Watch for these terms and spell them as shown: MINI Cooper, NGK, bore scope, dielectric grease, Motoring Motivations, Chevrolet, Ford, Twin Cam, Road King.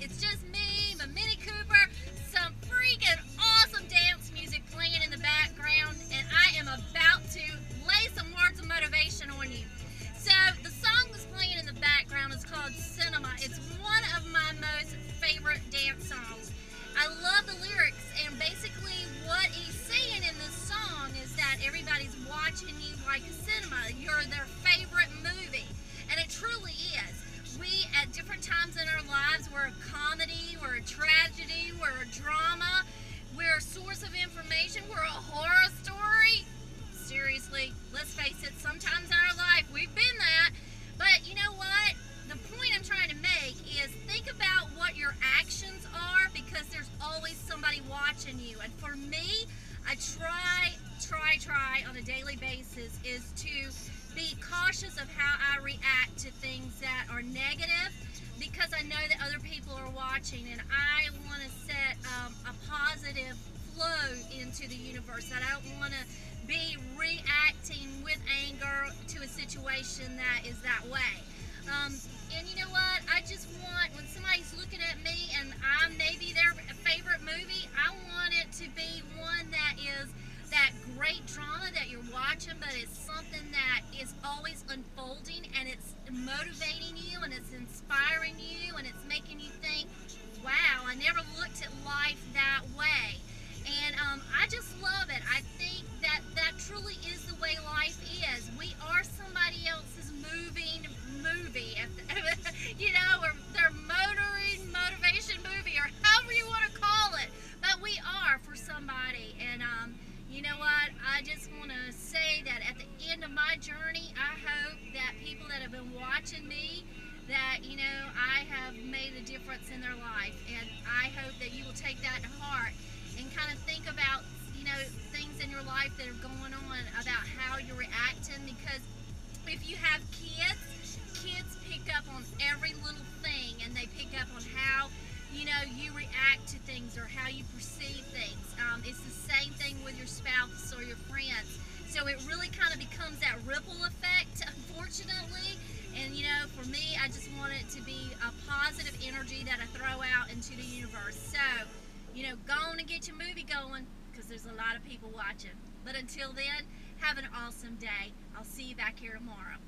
It's just me, my Mini Cooper, some freaking awesome dance music playing in the background, and I am about to lay some words of motivation on you. So the song that's playing in the background is called Cinema. It's one of my most favorite dance songs. I love the lyrics, and basically what he's saying in this song is that everybody's watching you like a cinema. You're their favorite movie, and it truly is. We, at different times in our lives, we're a comedy, we're a tragedy, we're a drama, we're a source of information, we're a horror story. Seriously, let's face it, sometimes in our life we've been that, but you know what? The point I'm trying to make is think about what your actions are, because there's always somebody watching you. And for me, I try on a daily basis is to be cautious of how I react to things that are negative, because I know that other people are watching, and I want to set a positive flow into the universe. I don't want to be reacting with anger to a situation that is that way. And you know what? I just want, when somebody's looking at me and I may be their favorite movie, I want it to be one that is that great drama that you're watching, but it's something that is always unfolding, and it's motivating you, and it's inspiring you, and it's making you think, wow, I never looked at life that way. And I just love it. I think that that truly is the way life is. We are somebody else's movie, you know, or their motoring motivation movie, or however you want to call it, but we are for somebody. And you know what, I just want to say that at the end of my journey, I hope that people that have been watching me, that, you know, I have made a difference in their life, and I hope that you will take that to heart and kind of think about, you know, things in your life that are going on about how you're reacting, because if you have kids pick up on every little thing, and they pick up on how, you know, you react to things or how you perceive things. It's the same thing with your spouse or your friends. So it really kind of becomes that ripple effect, unfortunately. And, you know, for me, I just want it to be a positive energy that I throw out into the universe. So, you know, go on and get your movie going, because there's a lot of people watching. But until then, have an awesome day. I'll see you back here tomorrow.